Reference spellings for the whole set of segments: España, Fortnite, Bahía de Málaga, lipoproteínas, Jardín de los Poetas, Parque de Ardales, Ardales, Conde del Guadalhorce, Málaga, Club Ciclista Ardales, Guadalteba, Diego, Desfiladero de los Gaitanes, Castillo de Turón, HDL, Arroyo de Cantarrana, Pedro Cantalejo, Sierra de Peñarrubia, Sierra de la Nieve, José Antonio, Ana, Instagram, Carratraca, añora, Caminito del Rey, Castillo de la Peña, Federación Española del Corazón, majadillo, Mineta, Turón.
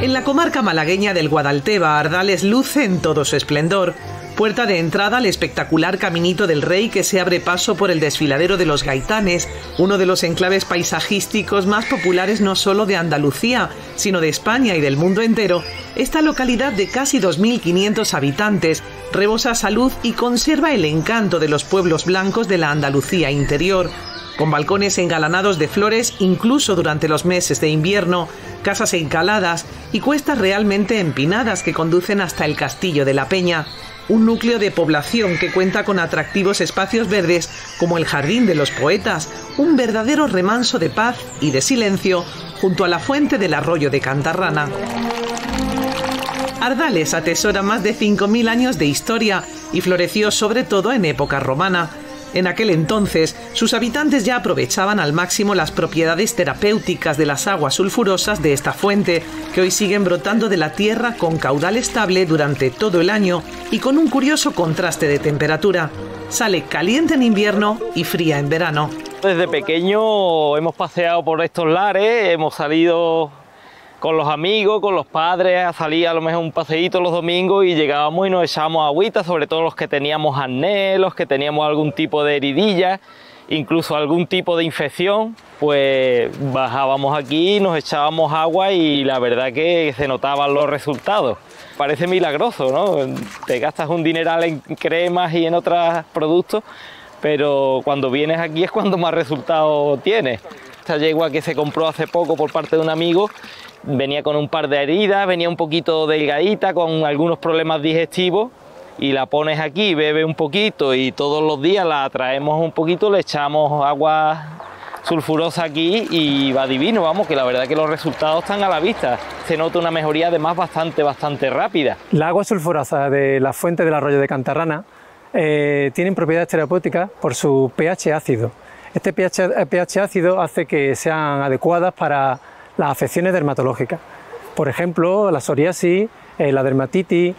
En la comarca malagueña del Guadalteba, Ardales luce en todo su esplendor. Puerta de entrada al espectacular Caminito del Rey que se abre paso por el Desfiladero de los Gaitanes, uno de los enclaves paisajísticos más populares no solo de Andalucía, sino de España y del mundo entero. Esta localidad de casi 2.500 habitantes rebosa salud y conserva el encanto de los pueblos blancos de la Andalucía interior. Con balcones engalanados de flores incluso durante los meses de invierno, casas encaladas y cuestas realmente empinadas que conducen hasta el Castillo de la Peña. Un núcleo de población que cuenta con atractivos espacios verdes como el Jardín de los Poetas, un verdadero remanso de paz y de silencio junto a la fuente del Arroyo de Cantarrana. Ardales atesora más de 5.000 años de historia y floreció sobre todo en época romana. En aquel entonces, sus habitantes ya aprovechaban al máximo las propiedades terapéuticas de las aguas sulfurosas de esta fuente, que hoy siguen brotando de la tierra con caudal estable durante todo el año y con un curioso contraste de temperatura. Sale caliente en invierno y fría en verano. Desde pequeño hemos paseado por estos lares, hemos salido con los amigos, con los padres, a salir a lo mejor un paseíto los domingos y llegábamos y nos echábamos agüita, sobre todo los que teníamos acné, los que teníamos algún tipo de heridilla, incluso algún tipo de infección, pues bajábamos aquí, nos echábamos agua y la verdad que se notaban los resultados. Parece milagroso, ¿no? Te gastas un dineral en cremas y en otros productos, pero cuando vienes aquí es cuando más resultados tienes. Esta yegua que se compró hace poco por parte de un amigo, venía con un par de heridas, venía un poquito delgadita, con algunos problemas digestivos, y la pones aquí, bebe un poquito y todos los días la traemos un poquito, le echamos agua sulfurosa aquí y va divino, vamos, que la verdad es que los resultados están a la vista. Se nota una mejoría además bastante rápida. La agua sulfurosa de la fuente del Arroyo de Cantarrana tienen propiedades terapéuticas por su pH ácido. Este pH ácido hace que sean adecuadas para las afecciones dermatológicas, por ejemplo, la psoriasis, la dermatitis,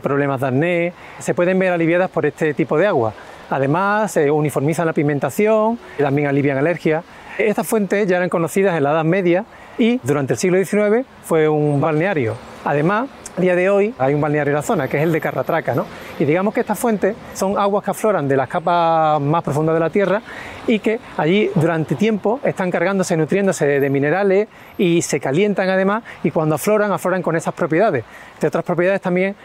problemas de acné, se pueden ver aliviadas por este tipo de agua. Además, uniformizan la pigmentación, también alivian alergias. Estas fuentes ya eran conocidas en la Edad Media y durante el siglo XIX fue un balneario. Además, a día de hoy hay un balneario en la zona, que es el de Carratraca, ¿no? Y digamos que estas fuentes son aguas que afloran de las capas más profundas de la tierra y que allí durante tiempo están cargándose, nutriéndose de minerales y se calientan además, y cuando afloran, afloran con esas propiedades. De otras propiedades también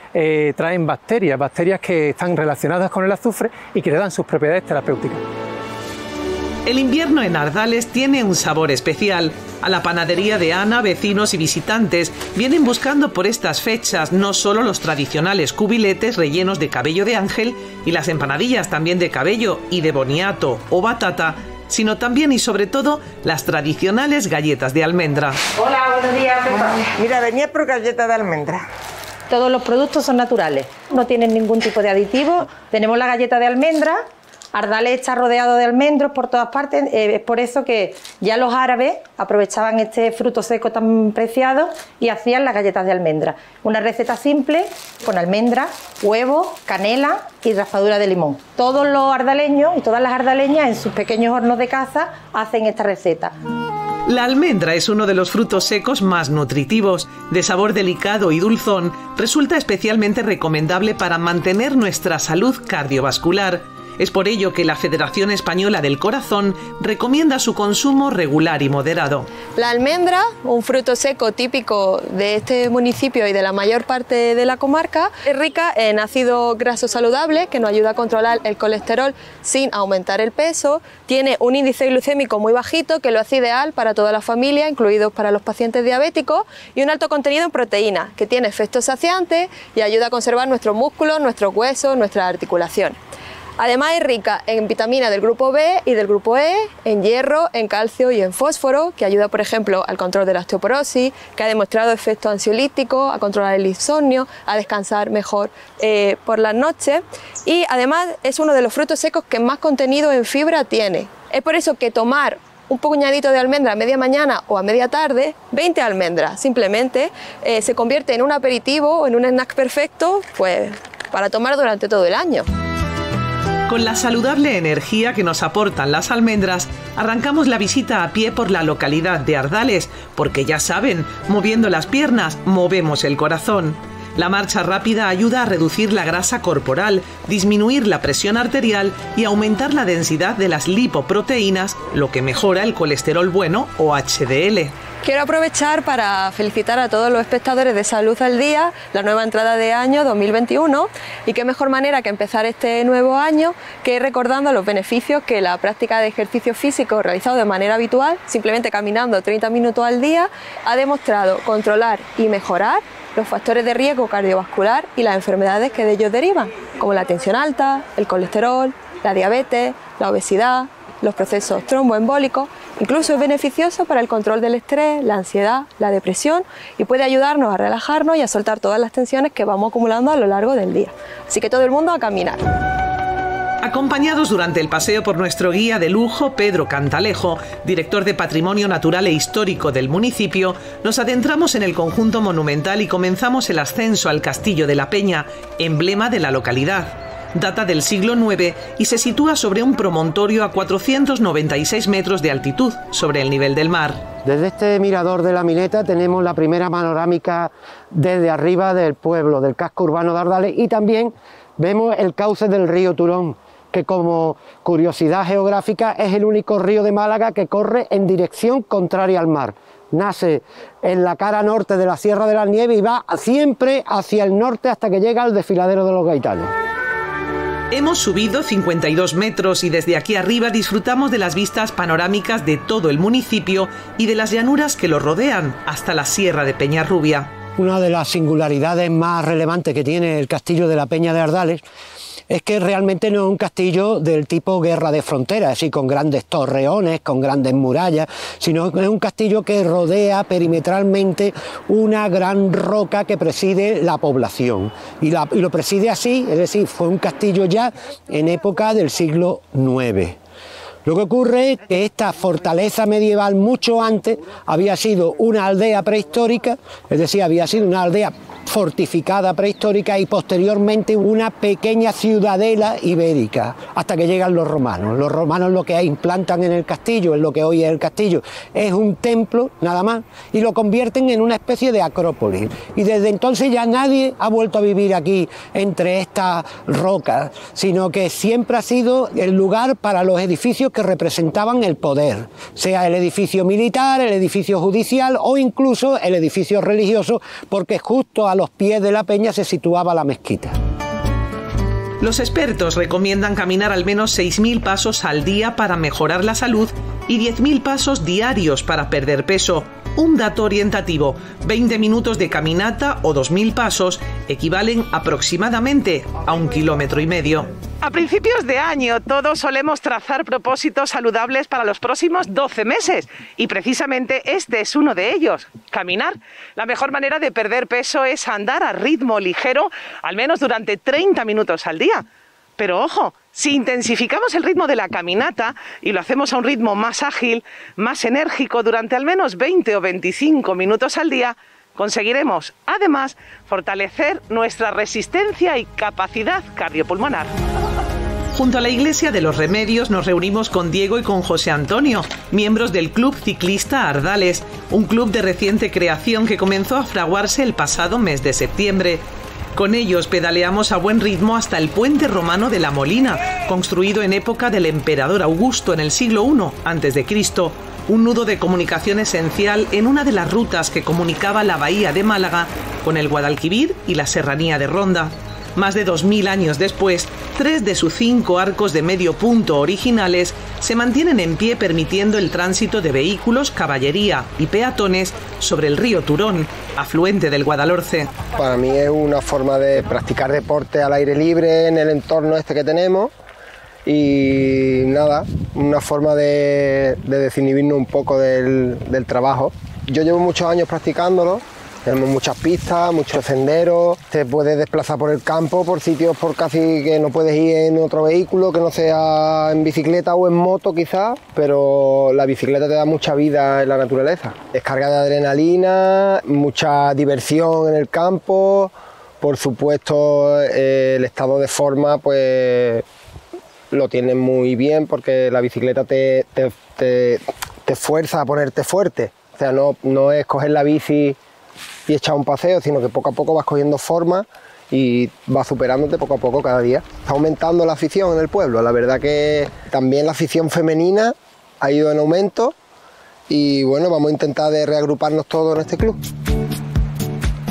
traen bacterias que están relacionadas con el azufre y que le dan sus propiedades terapéuticas. El invierno en Ardales tiene un sabor especial. A la panadería de Ana, vecinos y visitantes vienen buscando por estas fechas no solo los tradicionales cubiletes rellenos de cabello de ángel y las empanadillas también de cabello y de boniato o batata, sino también y sobre todo las tradicionales galletas de almendra. Hola, buenos días, Pepa. Mira, venía por galleta de almendra. Todos los productos son naturales, no tienen ningún tipo de aditivo. Tenemos la galleta de almendra. Ardales está rodeado de almendros por todas partes, es por eso que ya los árabes aprovechaban este fruto seco tan preciado y hacían las galletas de almendra. Una receta simple con almendras, huevo, canela y raspadura de limón. Todos los ardaleños y todas las ardaleñas en sus pequeños hornos de casa hacen esta receta. La almendra es uno de los frutos secos más nutritivos, de sabor delicado y dulzón, resulta especialmente recomendable para mantener nuestra salud cardiovascular. Es por ello que la Federación Española del Corazón recomienda su consumo regular y moderado. La almendra, un fruto seco típico de este municipio y de la mayor parte de la comarca, es rica en ácido graso saludable que nos ayuda a controlar el colesterol sin aumentar el peso, tiene un índice glucémico muy bajito que lo hace ideal para toda la familia, incluidos para los pacientes diabéticos, y un alto contenido en proteínas que tiene efectos saciantes y ayuda a conservar nuestros músculos, nuestros huesos, nuestras articulaciones. Además es rica en vitamina del grupo B y del grupo E, en hierro, en calcio y en fósforo, que ayuda por ejemplo al control de la osteoporosis, que ha demostrado efectos ansiolíticos, a controlar el insomnio, a descansar mejor por las noches, y además es uno de los frutos secos que más contenido en fibra tiene. Es por eso que tomar un puñadito de almendra a media mañana o a media tarde, 20 almendras simplemente, se convierte en un aperitivo o en un snack perfecto, pues, para tomar durante todo el año. Con la saludable energía que nos aportan las almendras, arrancamos la visita a pie por la localidad de Ardales, porque ya saben, moviendo las piernas, movemos el corazón. La marcha rápida ayuda a reducir la grasa corporal, disminuir la presión arterial y aumentar la densidad de las lipoproteínas, lo que mejora el colesterol bueno o HDL. Quiero aprovechar para felicitar a todos los espectadores de Salud al Día, la nueva entrada de año 2021, y qué mejor manera que empezar este nuevo año que recordando los beneficios que la práctica de ejercicio físico realizado de manera habitual, simplemente caminando 30 minutos al día, ha demostrado controlar y mejorar los factores de riesgo cardiovascular y las enfermedades que de ellos derivan, como la tensión alta, el colesterol, la diabetes, la obesidad, los procesos tromboembólicos. Incluso es beneficioso para el control del estrés, la ansiedad, la depresión, y puede ayudarnos a relajarnos y a soltar todas las tensiones que vamos acumulando a lo largo del día. Así que todo el mundo a caminar. Acompañados durante el paseo por nuestro guía de lujo, Pedro Cantalejo, director de Patrimonio Natural e Histórico del municipio, nos adentramos en el conjunto monumental y comenzamos el ascenso al Castillo de la Peña, emblema de la localidad. Data del siglo IX y se sitúa sobre un promontorio a 496 metros de altitud sobre el nivel del mar. Desde este mirador de la Mineta tenemos la primera panorámica desde arriba del pueblo, del casco urbano de Ardales, y también vemos el cauce del río Turón, que como curiosidad geográfica es el único río de Málaga que corre en dirección contraria al mar. Nace en la cara norte de la Sierra de la Nieve y va siempre hacia el norte hasta que llega al Desfiladero de los Gaitanes. Hemos subido 52 metros y desde aquí arriba disfrutamos de las vistas panorámicas de todo el municipio y de las llanuras que lo rodean hasta la Sierra de Peñarrubia. Una de las singularidades más relevantes que tiene el Castillo de la Peña de Ardales es que realmente no es un castillo del tipo guerra de fronteras, así con grandes torreones, con grandes murallas, sino que es un castillo que rodea perimetralmente una gran roca que preside la población. Y lo preside así, es decir, fue un castillo ya en época del siglo IX. Lo que ocurre es que esta fortaleza medieval mucho antes había sido una aldea prehistórica, es decir, había sido una aldea fortificada prehistórica y posteriormente una pequeña ciudadela ibérica, hasta que llegan los romanos. Los romanos lo que implantan en el castillo, en lo que hoy es el castillo, es un templo nada más y lo convierten en una especie de acrópolis. Y desde entonces ya nadie ha vuelto a vivir aquí entre estas rocas, sino que siempre ha sido el lugar para los edificios que representaban el poder, sea el edificio militar, el edificio judicial o incluso el edificio religioso, porque justo a los pies de la peña se situaba la mezquita. Los expertos recomiendan caminar al menos 6.000 pasos al día para mejorar la salud y 10.000 pasos diarios para perder peso. Un dato orientativo, 20 minutos de caminata o 2.000 pasos equivalen aproximadamente a 1,5 kilómetros. A principios de año todos solemos trazar propósitos saludables para los próximos 12 meses y precisamente este es uno de ellos, caminar. La mejor manera de perder peso es andar a ritmo ligero, al menos durante 30 minutos al día. Pero ojo, si intensificamos el ritmo de la caminata y lo hacemos a un ritmo más ágil, más enérgico, durante al menos 20 o 25 minutos al día, conseguiremos, además, fortalecer nuestra resistencia y capacidad cardiopulmonar. Junto a la Iglesia de los Remedios nos reunimos con Diego y con José Antonio, miembros del Club Ciclista Ardales, un club de reciente creación que comenzó a fraguarse el pasado mes de septiembre. Con ellos pedaleamos a buen ritmo hasta el Puente Romano de la Molina, construido en época del emperador Augusto en el siglo I a.C., un nudo de comunicación esencial en una de las rutas que comunicaba la Bahía de Málaga con el Guadalquivir y la Serranía de Ronda. Más de 2.000 años después, 3 de sus 5 arcos de medio punto originales se mantienen en pie permitiendo el tránsito de vehículos, caballería y peatones sobre el río Turón, afluente del Guadalhorce. Para mí es una forma de practicar deporte al aire libre en el entorno este que tenemos y nada, una forma de desinhibirnos un poco del trabajo. Yo llevo muchos años practicándolo. Tenemos muchas pistas, muchos senderos, te puedes desplazar por el campo, por sitios por casi que no puedes ir en otro vehículo, que no sea en bicicleta o en moto quizás, pero la bicicleta te da mucha vida en la naturaleza. Es carga de adrenalina, mucha diversión en el campo, por supuesto el estado de forma pues lo tienen muy bien porque la bicicleta te fuerza a ponerte fuerte. O sea, no es coger la bici y echar un paseo, sino que poco a poco vas cogiendo forma y vas superándote poco a poco cada día. Está aumentando la afición en el pueblo. La verdad que también la afición femenina ha ido en aumento y bueno, vamos a intentar de reagruparnos todos en este club.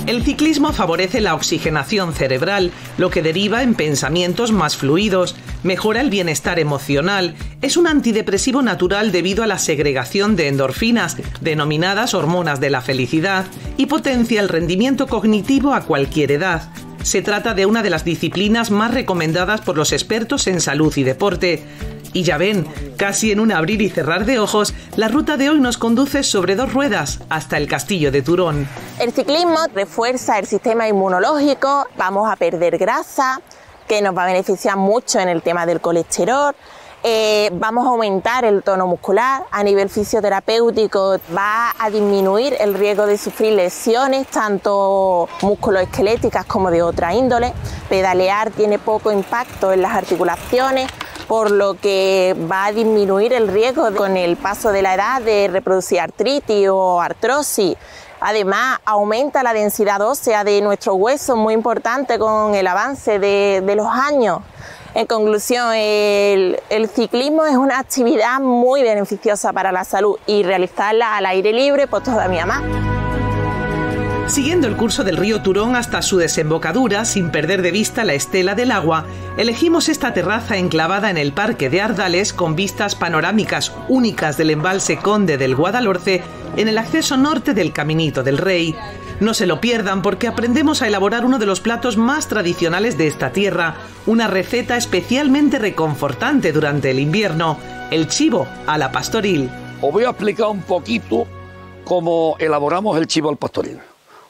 El ciclismo favorece la oxigenación cerebral, lo que deriva en pensamientos más fluidos, mejora el bienestar emocional, es un antidepresivo natural debido a la segregación de endorfinas, denominadas hormonas de la felicidad, y potencia el rendimiento cognitivo a cualquier edad. Se trata de una de las disciplinas más recomendadas por los expertos en salud y deporte. Y ya ven, casi en un abrir y cerrar de ojos, la ruta de hoy nos conduce sobre dos ruedas hasta el Castillo de Turón. El ciclismo refuerza el sistema inmunológico, vamos a perder grasa, que nos va a beneficiar mucho en el tema del colesterol, vamos a aumentar el tono muscular, a nivel fisioterapéutico va a disminuir el riesgo de sufrir lesiones, tanto musculoesqueléticas como de otra índole, pedalear tiene poco impacto en las articulaciones, por lo que va a disminuir el riesgo con el paso de la edad de reproducir artritis o artrosis. Además, aumenta la densidad ósea de nuestros huesos, muy importante con el avance de los años. En conclusión, el ciclismo es una actividad muy beneficiosa para la salud y realizarla al aire libre, pues todavía más. Siguiendo el curso del río Turón hasta su desembocadura, sin perder de vista la estela del agua, elegimos esta terraza enclavada en el Parque de Ardales con vistas panorámicas únicas del embalse Conde del Guadalhorce en el acceso norte del Caminito del Rey. No se lo pierdan porque aprendemos a elaborar uno de los platos más tradicionales de esta tierra, una receta especialmente reconfortante durante el invierno, el chivo a la pastoril. Os voy a explicar un poquito cómo elaboramos el chivo al pastoril.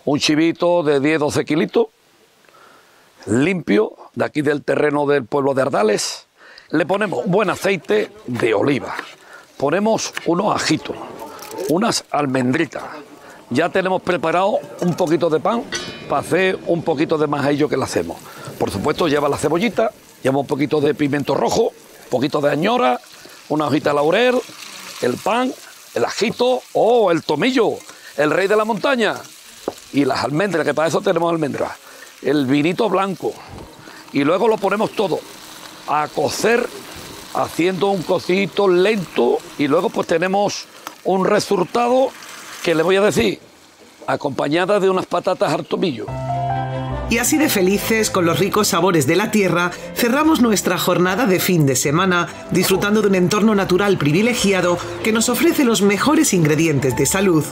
Un chivito de 10-12 kilitos, limpio, de aquí del terreno del pueblo de Ardales. Le ponemos buen aceite de oliva, ponemos unos ajitos, unas almendritas. Ya tenemos preparado un poquito de pan para hacer un poquito de majadillo que le hacemos. Por supuesto lleva la cebollita, lleva un poquito de pimiento rojo, un poquito de añora, una hojita de laurel, el pan, el ajito, oh, el tomillo, el rey de la montaña. Y las almendras, que para eso tenemos almendras, el vinito blanco, y luego lo ponemos todo a cocer, haciendo un cocidito lento, y luego pues tenemos un resultado que le voy a decir, acompañada de unas patatas al tomillo. Y así de felices, con los ricos sabores de la tierra, cerramos nuestra jornada de fin de semana, disfrutando de un entorno natural privilegiado que nos ofrece los mejores ingredientes de salud.